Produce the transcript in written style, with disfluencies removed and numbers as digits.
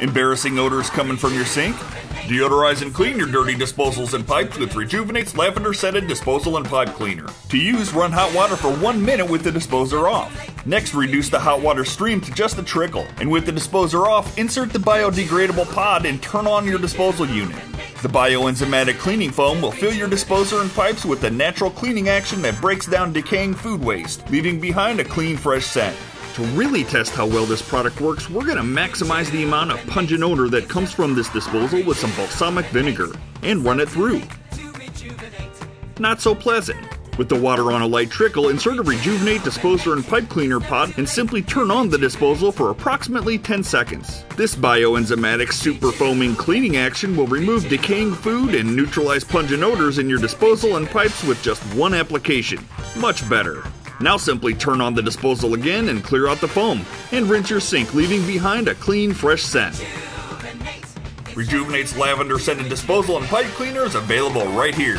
Embarrassing odors coming from your sink? Deodorize and clean your dirty disposals and pipes with Rejuvenate's lavender-scented disposal and pipe cleaner. To use, run hot water for 1 minute with the disposer off. Next, reduce the hot water stream to just a trickle. And with the disposer off, insert the biodegradable pod and turn on your disposal unit. The bioenzymatic cleaning foam will fill your disposer and pipes with a natural cleaning action that breaks down decaying food waste, leaving behind a clean, fresh scent. To really test how well this product works, we're going to maximize the amount of pungent odor that comes from this disposal with some balsamic vinegar and run it through. Not so pleasant. With the water on a light trickle, insert a Rejuvenate disposer and pipe cleaner pod and simply turn on the disposal for approximately 10 seconds. This bioenzymatic super foaming cleaning action will remove decaying food and neutralize pungent odors in your disposal and pipes with just one application. Much better. Now simply turn on the disposal again and clear out the foam, and rinse your sink, leaving behind a clean, fresh scent. Rejuvenate's lavender-scented disposal and pipe cleaner is available right here.